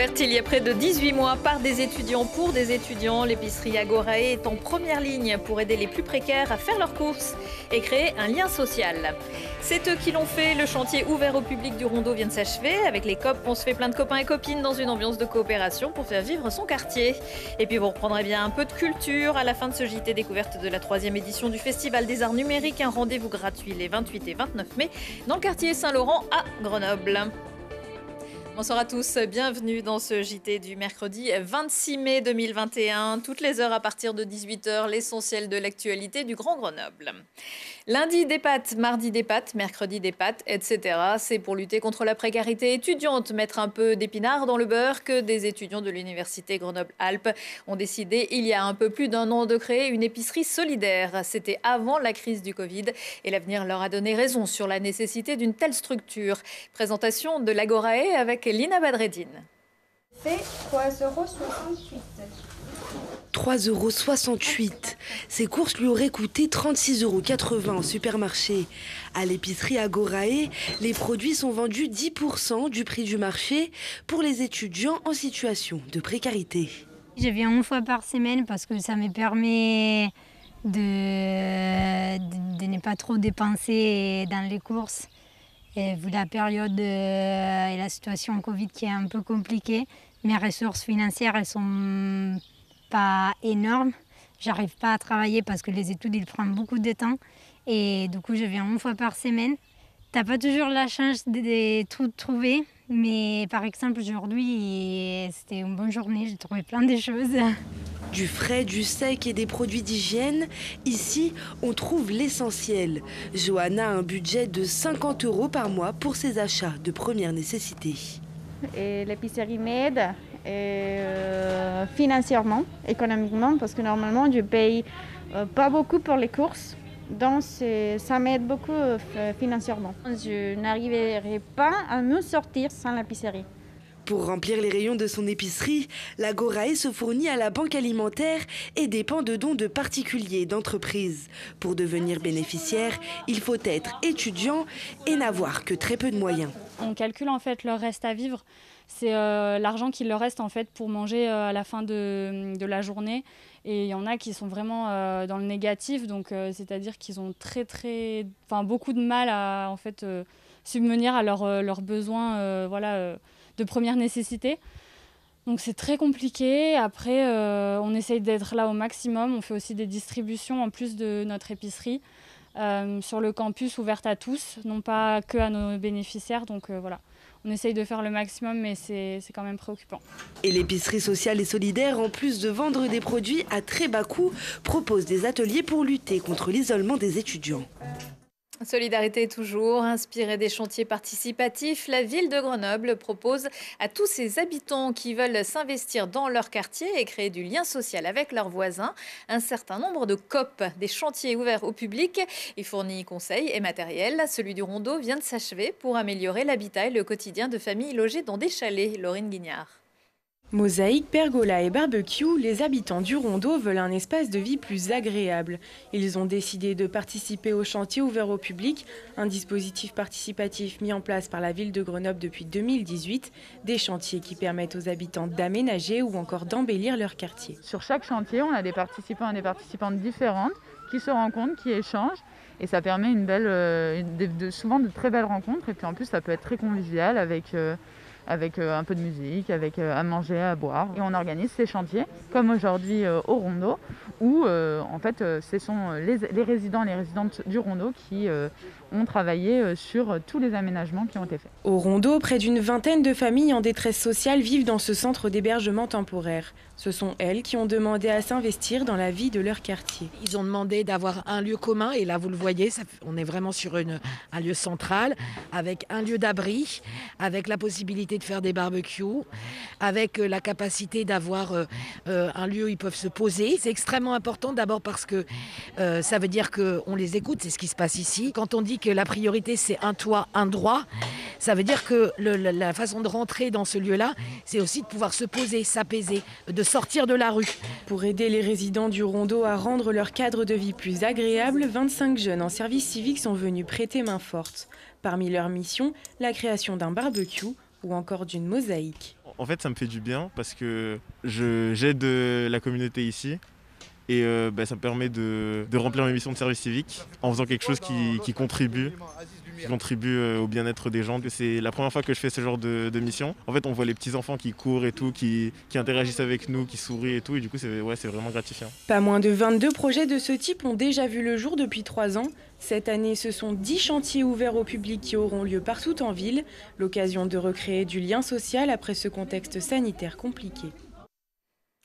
Ouverte il y a près de 18 mois par des étudiants pour des étudiants, l'épicerie Agorae est en première ligne pour aider les plus précaires à faire leurs courses et créer un lien social. C'est eux qui l'ont fait. Le chantier ouvert au public du Rondeau vient de s'achever. Avec les COP, on se fait plein de copains et copines dans une ambiance de coopération pour faire vivre son quartier. Et puis vous reprendrez bien un peu de culture à la fin de ce JT découverte de la 3e édition du Festival des Arts Numériques. Un rendez-vous gratuit les 28 et 29 mai dans le quartier Saint-Laurent à Grenoble. Bonsoir à tous, bienvenue dans ce JT du mercredi 26 mai 2021. Toutes les heures à partir de 18 h, l'essentiel de l'actualité du Grand Grenoble. Lundi des pâtes, mardi des pâtes, mercredi des pâtes, etc. C'est pour lutter contre la précarité étudiante, mettre un peu d'épinards dans le beurre que des étudiants de l'Université Grenoble-Alpes ont décidé il y a un peu plus d'un an de créer une épicerie solidaire. C'était avant la crise du Covid et l'avenir leur a donné raison sur la nécessité d'une telle structure. Présentation de l'Agorae avec Lina Badreddin. C'est 3,68 €. 3,68 €. Ces courses lui auraient coûté 36,80 € au supermarché. À l'épicerie Agorae, les produits sont vendus 10% du prix du marché pour les étudiants en situation de précarité. Je viens une fois par semaine parce que ça me permet de ne pas trop dépenser dans les courses. Et vu la période et la situation Covid qui est un peu compliquée, mes ressources financières elles sont pas énormes. J'arrive pas à travailler parce que les études ils prennent beaucoup de temps et du coup je viens une fois par semaine. T'as pas toujours la chance de tout trouver, mais par exemple aujourd'hui c'était une bonne journée, j'ai trouvé plein de choses. Du frais, du sec et des produits d'hygiène, ici on trouve l'essentiel. Johanna a un budget de 50 € par mois pour ses achats de première nécessité. Et l'épicerie m'aide financièrement, économiquement, parce que normalement je paye pas beaucoup pour les courses. Donc ça m'aide beaucoup financièrement. Je n'arriverai pas à me sortir sans l'épicerie. Pour remplir les rayons de son épicerie, l'Agorae se fournit à la banque alimentaire et dépend de dons de particuliers et d'entreprises. Pour devenir bénéficiaire, il faut être étudiant et n'avoir que très peu de moyens. On calcule en fait leur reste à vivre. C'est l'argent qu'il leur reste en fait pour manger à la fin de la journée. Et il y en a qui sont vraiment dans le négatif, donc c'est-à-dire qu'ils ont beaucoup de mal à en fait subvenir à leurs besoins de première nécessité. Donc c'est très compliqué. Après, on essaye d'être là au maximum. On fait aussi des distributions en plus de notre épicerie sur le campus ouverte à tous, non pas que à nos bénéficiaires. Donc voilà. On essaye de faire le maximum, mais c'est quand même préoccupant. Et l'épicerie sociale et solidaire, en plus de vendre des produits à très bas coût, propose des ateliers pour lutter contre l'isolement des étudiants. Solidarité toujours, inspirée des chantiers participatifs, la ville de Grenoble propose à tous ses habitants qui veulent s'investir dans leur quartier et créer du lien social avec leurs voisins, un certain nombre de COP, des chantiers ouverts au public. Il fournit conseils et matériel. Celui du Rondeau vient de s'achever pour améliorer l'habitat et le quotidien de familles logées dans des chalets. Laurine Guignard. Mosaïque, pergola et barbecue, les habitants du Rondeau veulent un espace de vie plus agréable. Ils ont décidé de participer au chantier ouvert au public, un dispositif participatif mis en place par la ville de Grenoble depuis 2018, des chantiers qui permettent aux habitants d'aménager ou encore d'embellir leur quartier. Sur chaque chantier, on a des participants et des participantes différentes qui se rencontrent, qui échangent. Et ça permet souvent de très belles rencontres. Et puis en plus, ça peut être très convivial avec un peu de musique, avec à manger, à boire. Et on organise ces chantiers, comme aujourd'hui au Rondeau, où ce sont les résidents et les résidentes du Rondeau qui ont travaillé sur tous les aménagements qui ont été faits. Au Rondeau, près d'une vingtaine de familles en détresse sociale vivent dans ce centre d'hébergement temporaire. Ce sont elles qui ont demandé à s'investir dans la vie de leur quartier. Ils ont demandé d'avoir un lieu commun, et là vous le voyez, on est vraiment sur un lieu central, avec un lieu d'abri, avec la possibilité de faire des barbecues, avec la capacité d'avoir un lieu où ils peuvent se poser. C'est extrêmement important d'abord parce que ça veut dire qu'on les écoute, c'est ce qui se passe ici. Quand on dit que la priorité c'est un toit, un droit, ça veut dire que la façon de rentrer dans ce lieu-là, c'est aussi de pouvoir se poser, s'apaiser, de sortir de la rue. Pour aider les résidents du Rondeau à rendre leur cadre de vie plus agréable, 25 jeunes en service civique sont venus prêter main forte. Parmi leurs missions, la création d'un barbecue ou encore d'une mosaïque. En fait, ça me fait du bien parce que j'aide la communauté ici et ça me permet de remplir mes missions de service civique en faisant quelque chose qui contribue au bien-être des gens. C'est la première fois que je fais ce genre de mission. En fait, on voit les petits-enfants qui courent et tout, qui interagissent avec nous, qui sourient et tout. Et du coup, c'est vraiment gratifiant. Pas moins de 22 projets de ce type ont déjà vu le jour depuis 3 ans. Cette année, ce sont 10 chantiers ouverts au public qui auront lieu partout en ville. L'occasion de recréer du lien social après ce contexte sanitaire compliqué.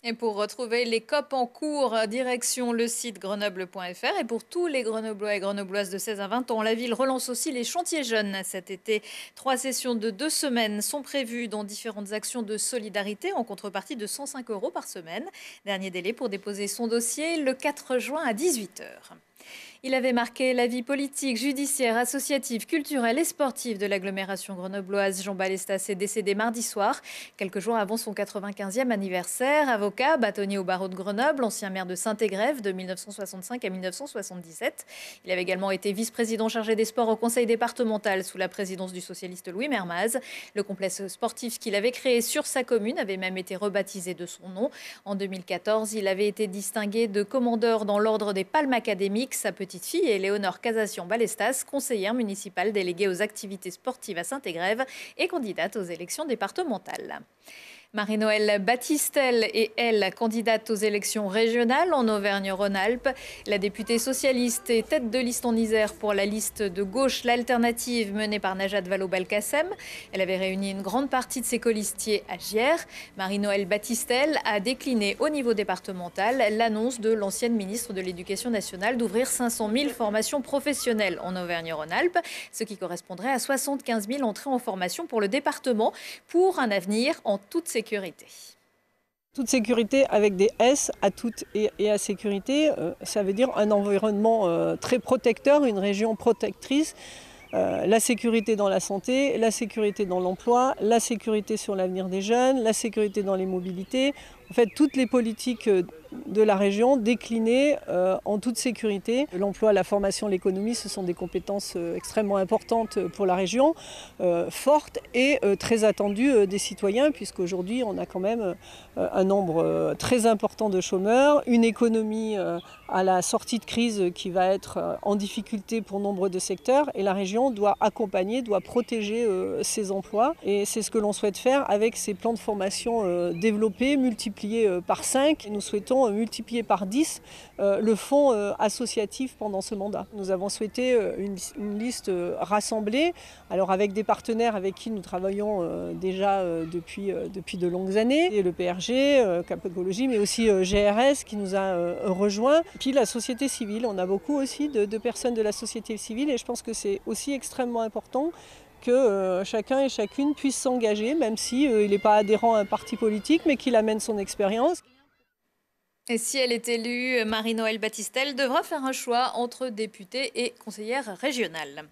Et pour retrouver les COP en cours, direction le site grenoble.fr. Et pour tous les Grenoblois et Grenobloises de 16 à 20 ans, la ville relance aussi les chantiers jeunes. Cet été, 3 sessions de 2 semaines sont prévues dans différentes actions de solidarité en contrepartie de 105 € par semaine. Dernier délai pour déposer son dossier le 4 juin à 18 h. Il avait marqué la vie politique, judiciaire, associative, culturelle et sportive de l'agglomération grenobloise. Jean Balestas est décédé mardi soir, quelques jours avant son 95e anniversaire. Avocat, bâtonnier au barreau de Grenoble, ancien maire de Saint-Égrève de 1965 à 1977. Il avait également été vice-président chargé des sports au conseil départemental sous la présidence du socialiste Louis Mermaz. Le complexe sportif qu'il avait créé sur sa commune avait même été rebaptisé de son nom. En 2014, il avait été distingué de commandeur dans l'ordre des Palmes académiques. Sa petite fille est Léonore Casasian-Balestas, conseillère municipale déléguée aux activités sportives à Saint-Égrève et candidate aux élections départementales. Marie-Noëlle Battistel est, elle, candidate aux élections régionales en Auvergne-Rhône-Alpes. La députée socialiste est tête de liste en Isère pour la liste de gauche, l'alternative menée par Najat Vallaud-Belkacem. Elle avait réuni une grande partie de ses colistiers à Gières. Marie-Noëlle Battistel a décliné au niveau départemental l'annonce de l'ancienne ministre de l'Éducation nationale d'ouvrir 500 000 formations professionnelles en Auvergne-Rhône-Alpes, ce qui correspondrait à 75 000 entrées en formation pour le département, pour un avenir en toute sécurité. Toute sécurité avec des S à toute et à sécurité, ça veut dire un environnement très protecteur, une région protectrice, la sécurité dans la santé, la sécurité dans l'emploi, la sécurité sur l'avenir des jeunes, la sécurité dans les mobilités. En fait, toutes les politiques de la région déclinées en toute sécurité. L'emploi, la formation, l'économie, ce sont des compétences extrêmement importantes pour la région, fortes et très attendues des citoyens, puisqu'aujourd'hui, on a quand même un nombre très important de chômeurs, une économie à la sortie de crise qui va être en difficulté pour nombre de secteurs, et la région doit accompagner, doit protéger ces emplois. Et c'est ce que l'on souhaite faire avec ces plans de formation développés, multipliés par 5. Nous souhaitons multiplier par 10 le fonds associatif pendant ce mandat. Nous avons souhaité une liste rassemblée, alors avec des partenaires avec qui nous travaillons déjà depuis de longues années, et le PRG, Cap Écologie, mais aussi GRS qui nous a rejoints, puis la société civile. On a beaucoup aussi de personnes de la société civile, et je pense que c'est aussi extrêmement important que chacun et chacune puisse s'engager, même s'il n'est pas adhérent à un parti politique, mais qu'il amène son expérience. Et si elle est élue, Marie-Noëlle Battistel devra faire un choix entre députée et conseillère régionale.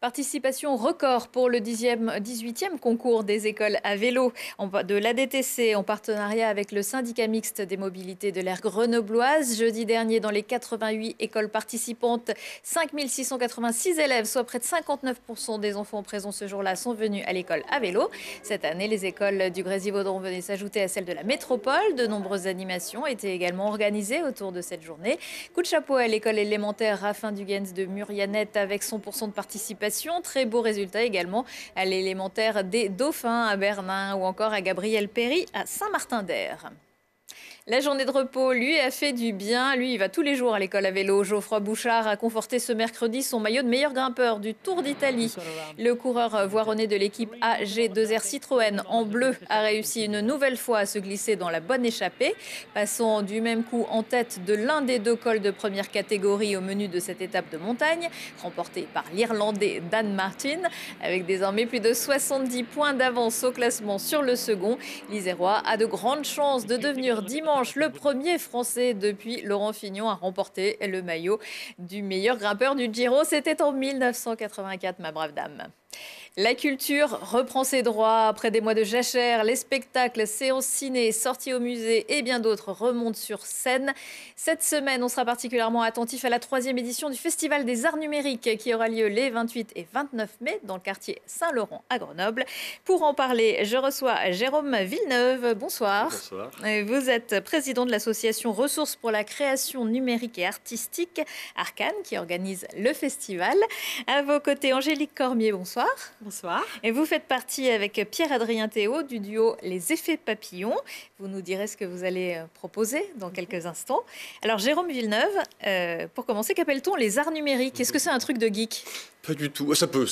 Participation record pour le 18e concours des écoles à vélo de l'ADTC en partenariat avec le syndicat mixte des mobilités de l'aire grenobloise. Jeudi dernier, dans les 88 écoles participantes, 5686 élèves, soit près de 59% des enfants présents ce jour-là, sont venus à l'école à vélo. Cette année, les écoles du Grésivaudan venaient s'ajouter à celles de la métropole. De nombreuses animations étaient également organisées autour de cette journée. Coup de chapeau à l'école élémentaire Raffin Dugens de Murianette avec 100% de participation. Très beau résultat également à l'élémentaire des Dauphins à Bernin ou encore à Gabriel Péry à Saint-Martin-d'Air. La journée de repos, lui, a fait du bien. Lui, il va tous les jours à l'école à vélo. Geoffroy Bouchard a conforté ce mercredi son maillot de meilleur grimpeur du Tour d'Italie. Le coureur voironnais de l'équipe AG2R Citroën en bleu a réussi une nouvelle fois à se glisser dans la bonne échappée, passant du même coup en tête de l'un des 2 cols de première catégorie au menu de cette étape de montagne, remportée par l'Irlandais Dan Martin, avec désormais plus de 70 points d'avance au classement sur le second. L'Isérois a de grandes chances de devenir dimanche le premier Français depuis Laurent Fignon à remporter le maillot du meilleur grimpeur du Giro. C'était en 1984, ma brave dame. La culture reprend ses droits. Après des mois de jachère, les spectacles, séances ciné, sorties au musée et bien d'autres remontent sur scène. Cette semaine, on sera particulièrement attentif à la 3e édition du Festival des Arts Numériques qui aura lieu les 28 et 29 mai dans le quartier Saint-Laurent à Grenoble. Pour en parler, je reçois Jérôme Villeneuve. Bonsoir. Bonsoir. Vous êtes président de l'association Ressources pour la création numérique et artistique, Arcane, qui organise le festival. À vos côtés, Angélique Cormier. Bonsoir. Bonsoir. Et vous faites partie avec Pierre-Adrien Théo du duo Les Effets Papillons. Vous nous direz ce que vous allez proposer dans quelques instants. Alors Jérôme Villeneuve, pour commencer, qu'appelle-t-on les arts numériques? Est-ce que c'est un truc de geek? Pas du tout. Ça peut.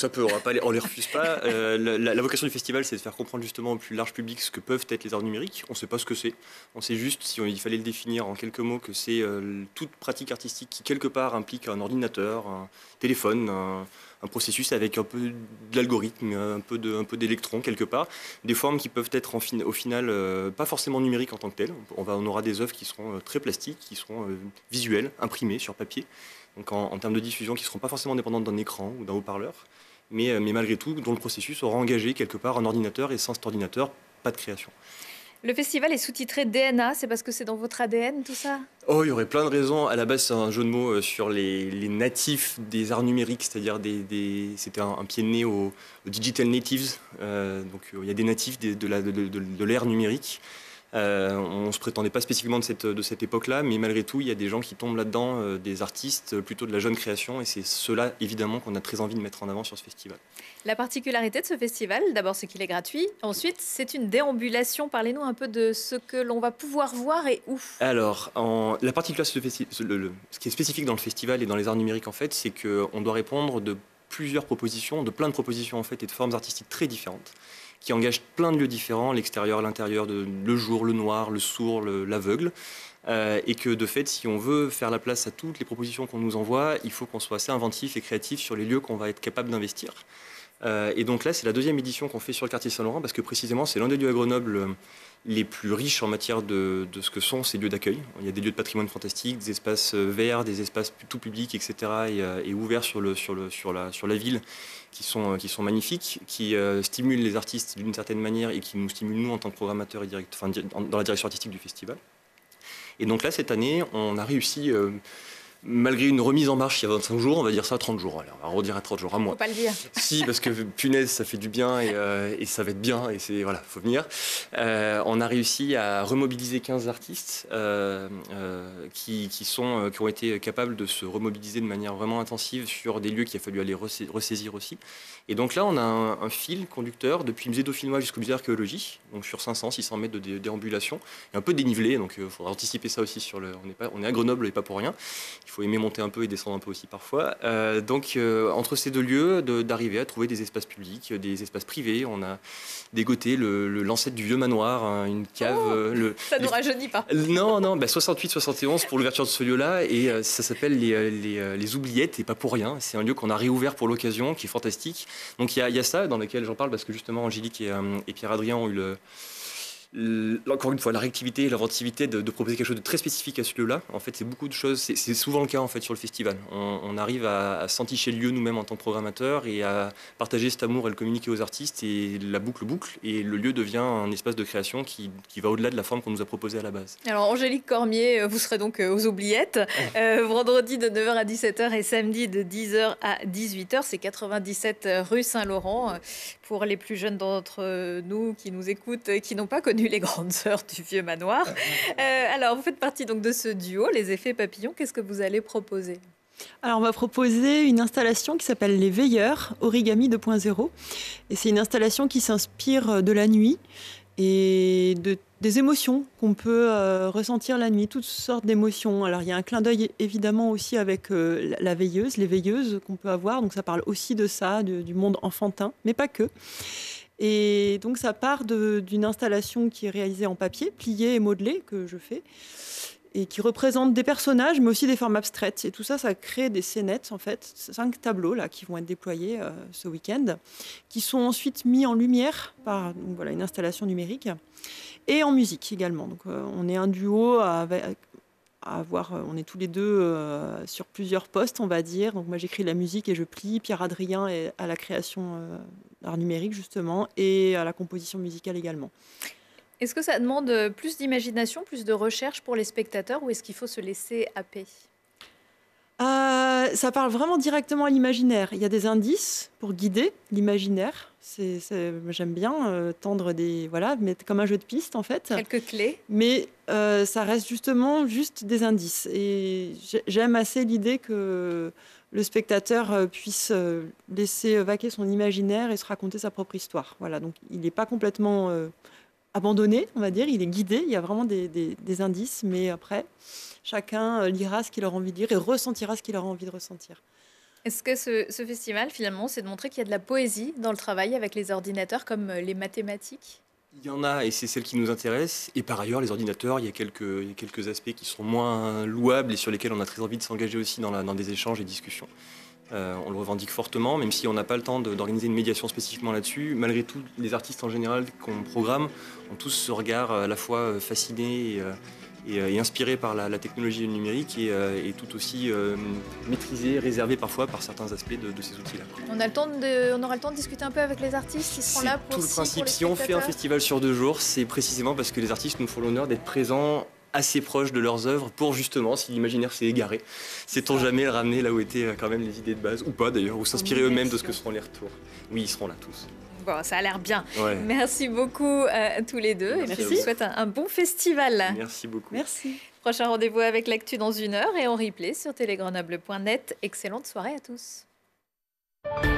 On les refuse pas. La vocation du festival, c'est de faire comprendre justement au plus large public ce que peuvent être les arts numériques. On ne sait pas ce que c'est. On sait juste, il fallait le définir en quelques mots, que c'est toute pratique artistique qui quelque part implique un ordinateur, un téléphone, un processus avec un peu de l'algorithme, un peu d'électrons quelque part, des formes qui peuvent être au final pas forcément numériques en tant que telles. On aura des œuvres qui seront très plastiques, qui seront visuelles, imprimées sur papier, donc en termes de diffusion qui ne seront pas forcément dépendantes d'un écran ou d'un haut-parleur, mais malgré tout dont le processus aura engagé quelque part un ordinateur, et sans cet ordinateur, pas de création. Le festival est sous-titré DNA, c'est parce que c'est dans votre ADN tout ça? Oh, il y aurait plein de raisons. À la base, c'est un jeu de mots sur les natifs des arts numériques, c'est-à-dire c'était un pied de nez aux digital natives. Donc il y a des natifs de l'ère numérique. On ne se prétendait pas spécifiquement de cette époque-là, mais malgré tout, il y a des gens qui tombent là-dedans, des artistes, plutôt de la jeune création, et c'est cela, évidemment, qu'on a très envie de mettre en avant sur ce festival. La particularité de ce festival, d'abord, c'est qu'il est gratuit. Ensuite, c'est une déambulation. Parlez-nous un peu de ce que l'on va pouvoir voir et où. Alors, la particularité, ce qui est spécifique dans le festival et dans les arts numériques, en fait, c'est qu'on doit répondre de plusieurs propositions, de plein de propositions, en fait, et de formes artistiques très différentes, qui engage plein de lieux différents, l'extérieur, l'intérieur, le jour, le noir, le sourd, l'aveugle. Et que de fait, si on veut faire la place à toutes les propositions qu'on nous envoie, il faut qu'on soit assez inventif et créatif sur les lieux qu'on va être capable d'investir. Et donc là, c'est la 2e édition qu'on fait sur le quartier Saint-Laurent, parce que précisément, c'est l'un des lieux à Grenoble les plus riches en matière de ce que sont ces lieux d'accueil. Il y a des lieux de patrimoine fantastique, des espaces verts, des espaces tout publics, etc., et ouverts sur la ville, qui sont magnifiques, qui stimulent les artistes d'une certaine manière et qui nous stimulent, nous, en tant que programmateurs et dans la direction artistique du festival. Et donc là, cette année, on a réussi... malgré une remise en marche il y a 25 jours, on va dire ça à 30 jours. Alors, on va redire à 30 jours, à moins. Faut pas le dire. Si, parce que punaise, ça fait du bien et ça va être bien. Et c'est voilà, faut venir. On a réussi à remobiliser 15 artistes qui ont été capables de se remobiliser de manière vraiment intensive sur des lieux qu'il a fallu aller ressaisir aussi. Et donc là, on a un fil conducteur depuis le musée dauphinois jusqu'au musée d'archéologie, donc sur 500-600 mètres de déambulation, et un peu dénivelé. Donc, il faudra anticiper ça aussi sur on est à Grenoble et pas pour rien. Il faut aimer monter un peu et descendre un peu aussi parfois. Entre ces deux lieux, d'arriver à trouver des espaces publics, des espaces privés. On a dégoté l'ancêtre du vieux manoir, une cave. Oh, ça ne nous rajeunit pas. Non, 68-71 pour l'ouverture de ce lieu-là. Et ça s'appelle les Oubliettes, et pas pour rien. C'est un lieu qu'on a réouvert pour l'occasion, qui est fantastique. Donc il y a ça dans lequel j'en parle, parce que justement Angélique et Pierre-Adrien ont eu encore une fois, la réactivité et l'inventivité de proposer quelque chose de très spécifique à ce lieu-là. En fait, c'est beaucoup de choses. C'est souvent le cas en fait sur le festival. On arrive à s'enticher le lieu nous-mêmes en tant que programmateurs et à partager cet amour et le communiquer aux artistes. Et la boucle et le lieu devient un espace de création qui va au-delà de la forme qu'on nous a proposée à la base. Alors Angélique Cormier, vous serez donc aux Oubliettes vendredi de 9h à 17h et samedi de 10h à 18h. C'est 97 rue Saint-Laurent. Pour les plus jeunes d'entre nous qui nous écoutent et qui n'ont pas connu les grandes heures du vieux manoir. Alors, vous faites partie donc de ce duo, Les Effets Papillons. Qu'est-ce que vous allez proposer? Alors, on va proposer une installation qui s'appelle Les Veilleurs Origami 2.0. Et c'est une installation qui s'inspire de la nuit et des émotions qu'on peut ressentir la nuit, toutes sortes d'émotions. Alors, il y a un clin d'œil évidemment aussi avec la veilleuse, les veilleuses qu'on peut avoir. Donc, ça parle aussi de ça, du monde enfantin, mais pas que. Et donc ça part d'une installation qui est réalisée en papier, plié et modelé, que je fais, et qui représente des personnages, mais aussi des formes abstraites. Et tout ça, ça crée des scénettes, en fait, 5 tableaux là, qui vont être déployés ce week-end, qui sont ensuite mis en lumière par une installation numérique, et en musique également. Donc on est un duo avec on est tous les deux sur plusieurs postes, on va dire. Donc moi j'écris la musique et je plie, Pierre-Adrien est à la création art numérique justement et à la composition musicale également. Est-ce que ça demande plus d'imagination, plus de recherche pour les spectateurs ou est-ce qu'il faut se laisser happer? Ça parle vraiment directement à l'imaginaire. Il y a des indices pour guider l'imaginaire. J'aime bien tendre des... Voilà, mettre comme un jeu de piste, en fait. Quelques clés. Mais ça reste juste des indices. Et j'aime assez l'idée que le spectateur puisse laisser vaquer son imaginaire et se raconter sa propre histoire. Voilà, donc il n'est pas complètement abandonné, on va dire. Il est guidé, il y a vraiment des indices, mais après... Chacun lira ce qu'il aura envie de lire et ressentira ce qu'il aura envie de ressentir. Est-ce que ce festival, finalement, c'est de montrer qu'il y a de la poésie dans le travail avec les ordinateurs comme les mathématiques? Il y en a et c'est celle qui nous intéresse. Et par ailleurs, les ordinateurs, il y a quelques aspects qui sont moins louables et sur lesquels on a très envie de s'engager aussi dans des échanges et discussions. On le revendique fortement, même si on n'a pas le temps d'organiser une médiation spécifiquement là-dessus. Malgré tout, les artistes en général qu'on programme ont tous ce regard à la fois fasciné et inspiré par la technologie numérique et tout aussi maîtrisé, réservé parfois par certains aspects de ces outils-là. On aura le temps de discuter un peu avec les artistes qui seront là pour... C'est tout le principe. Si on fait un festival sur 2 jours, c'est précisément parce que les artistes nous font l'honneur d'être présents assez proches de leurs œuvres pour justement, si l'imaginaire s'est égaré, sait-on jamais le ramener là où étaient quand même les idées de base, ou pas d'ailleurs, ou s'inspirer eux-mêmes de ce que seront les retours. Oui, ils seront là tous. Bon, ça a l'air bien. Ouais. Merci beaucoup à tous les deux. Merci. Et puis, je vous souhaite un bon festival. Merci beaucoup. Merci. Prochain rendez-vous avec l'actu dans 1 heure et en replay sur télégrenoble.net. Excellente soirée à tous.